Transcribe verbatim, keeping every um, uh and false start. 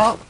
up.